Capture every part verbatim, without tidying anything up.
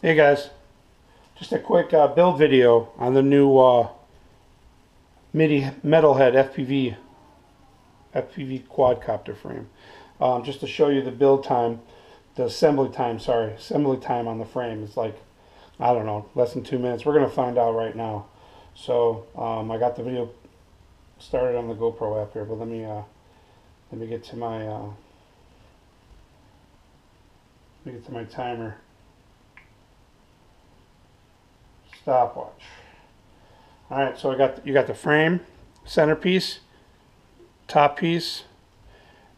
Hey guys, just a quick uh, build video on the new uh, Mini Metal-H F P V F P V quadcopter frame. Um, just to show you the build time, the assembly time, sorry, assembly time on the frame is like, I don't know, less than two minutes. We're going to find out right now. So um, I got the video started on the GoPro app here, but let me uh, let me get to my uh, let me get to my timer. Stopwatch. All right, so I got you got the frame, centerpiece, top piece,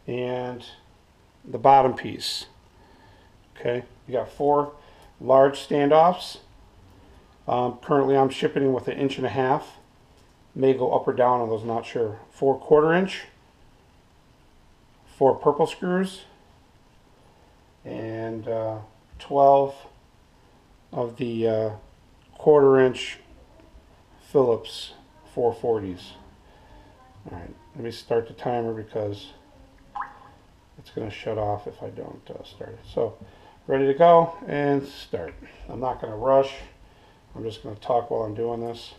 and the bottom piece. Okay, you got four large standoffs. Um, currently, I'm shipping with an inch and a half. May go up or down on those, not sure. Four quarter inch, four purple screws, and uh, twelve of the. Uh, quarter inch Phillips four forties. All right, let me start the timer because it's going to shut off if I don't uh, start it. So, ready to go and start. I'm not going to rush. I'm just going to talk while I'm doing this.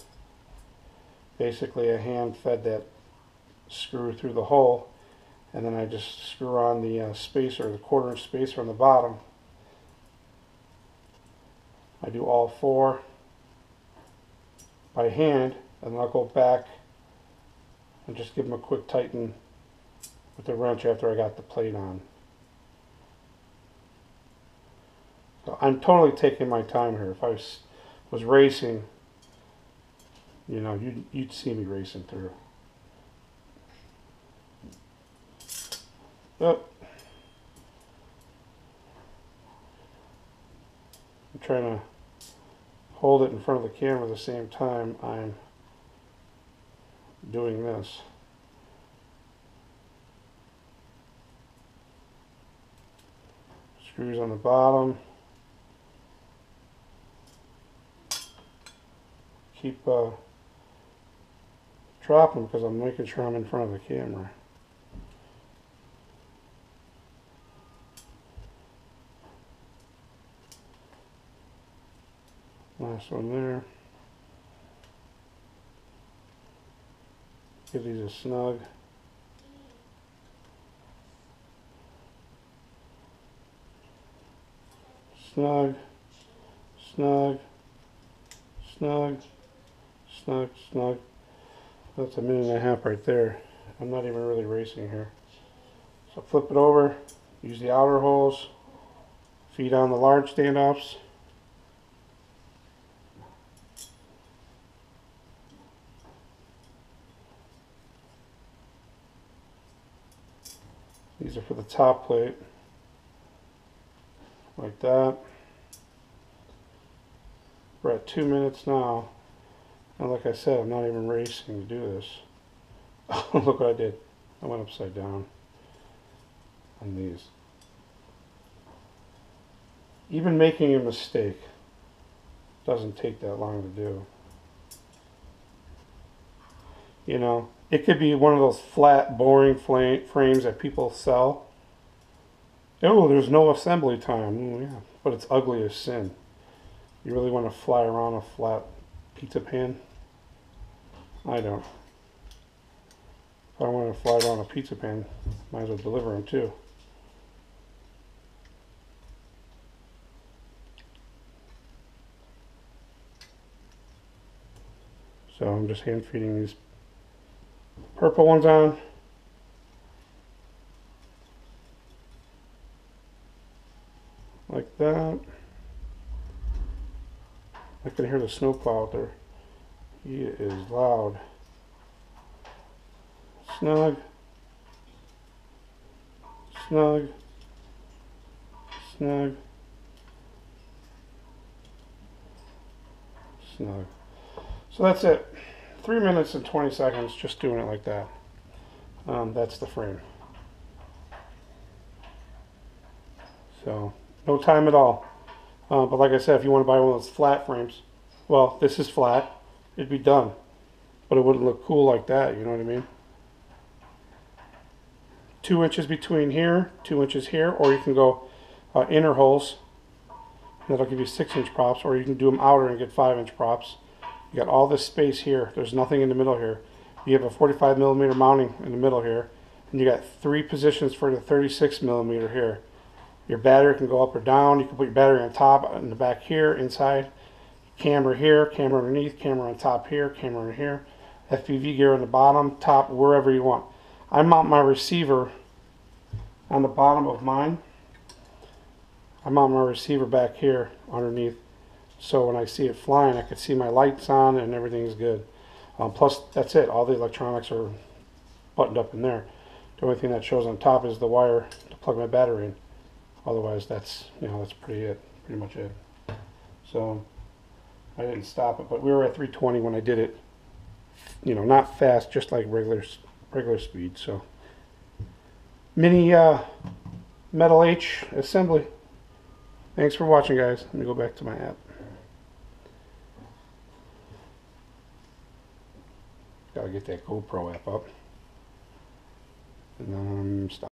Basically, I hand fed that screw through the hole, and then I just screw on the uh, spacer, the quarter inch spacer on the bottom. I do all four by hand, and I'll go back and just give them a quick tighten with the wrench after I got the plate on. So I'm totally taking my time here. If I was, was racing, you know, you'd, you'd see me racing through. Oh. I'm trying to hold it in front of the camera at the same time I'm doing this. Screws on the bottom. Keep uh, dropping because I'm making sure I'm in front of the camera. Last one there. Give these a snug. Snug, snug, snug, snug, snug. That's a minute and a half right there. I'm not even really racing here. So flip it over, use the outer holes, feed on the large standoffs. These are for the top plate, like that. We're at two minutes now, and like I said, I'm not even racing to do this. Look what I did. I went upside down on these. Even making a mistake doesn't take that long to do. You know, it could be one of those flat, boring frames that people sell. Oh, there's no assembly time. Mm, yeah, but it's ugly as sin. You really want to fly around a flat pizza pan? I don't. If I want to fly around a pizza pan, might as well deliver them too. So I'm just hand feeding these purple ones on. Like that. I can hear the snowplow out there. He is loud. Snug. Snug. Snug. Snug. So that's it. Three minutes and twenty seconds just doing it like that. Um, that's the frame. So no time at all. Uh, but like I said, if you want to buy one of those flat frames, well, this is flat. It'd be done. But it wouldn't look cool like that, you know what I mean? Two inches between here, two inches here, or you can go uh, inner holes. and that'll give you six inch props, or you can do them outer and get five inch props. You got all this space here. There's nothing in the middle here. You have a forty-five millimeter mounting in the middle here, and you got three positions for the thirty-six millimeter here. Your battery can go up or down. You can put your battery on top, in the back here, inside. Camera here, camera underneath, camera on top here, camera in here. F P V gear on the bottom, top, wherever you want. I mount my receiver on the bottom of mine. I mount my receiver back here underneath, so when I see it flying, I can see my lights on and everything's good. Um, plus, that's it. All the electronics are buttoned up in there. The only thing that shows on top is the wire to plug my battery in. Otherwise, that's you know that's pretty it, pretty much it. So I didn't stop it, but we were at three twenty when I did it. You know, not fast, just like regular regular speed. So Mini uh, Metal-H assembly. Thanks for watching, guys. Let me go back to my app. Gotta get that GoPro app up, and then um, stop.